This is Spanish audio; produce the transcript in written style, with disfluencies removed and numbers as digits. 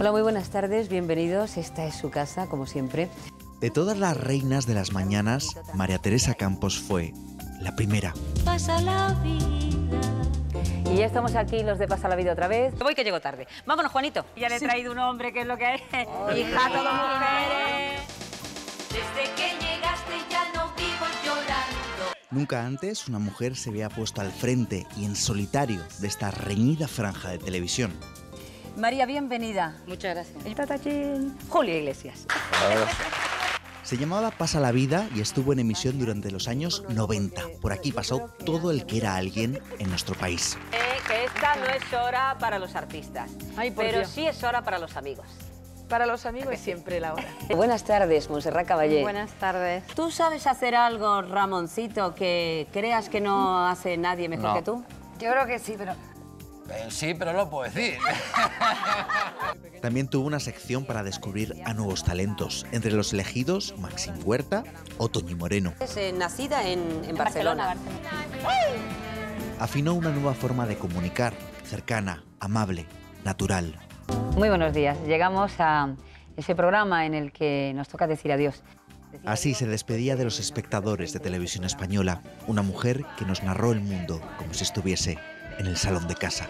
Hola, muy buenas tardes, bienvenidos. Esta es su casa, como siempre. De todas las reinas de las mañanas, María Teresa Campos fue la primera. Pasa la vida. Y ya estamos aquí los de Pasa la Vida otra vez. Voy que llego tarde. Vámonos, Juanito. Ya le he traído un hombre, que es lo que es. Hija, todas mujeres. Desde que llegaste ya no vivo llorando. Nunca antes una mujer se había puesto al frente y en solitario de esta reñida franja de televisión. María, bienvenida. Muchas gracias. El tatachín. Julio Iglesias. Se llamaba Pasa la vida y estuvo en emisión durante los años 90. Por aquí pasó todo el que era alguien en nuestro país. Que esta no es hora para los artistas, pero sí es hora para los amigos. Para los amigos es siempre la hora. Buenas tardes, Montserrat Caballé. Buenas tardes. ¿Tú sabes hacer algo, Ramoncito, que creas que no hace nadie mejor que tú? Yo creo que sí, pero... Sí, pero lo puedo decir. También tuvo una sección para descubrir a nuevos talentos, entre los elegidos Maxim Huerta o Toñi Moreno. Es nacida en Barcelona. Afinó una nueva forma de comunicar, cercana, amable, natural. Muy buenos días. Llegamos a ese programa en el que nos toca decir adiós. Así se despedía de los espectadores de televisión española, una mujer que nos narró el mundo como si estuviese en el salón de casa.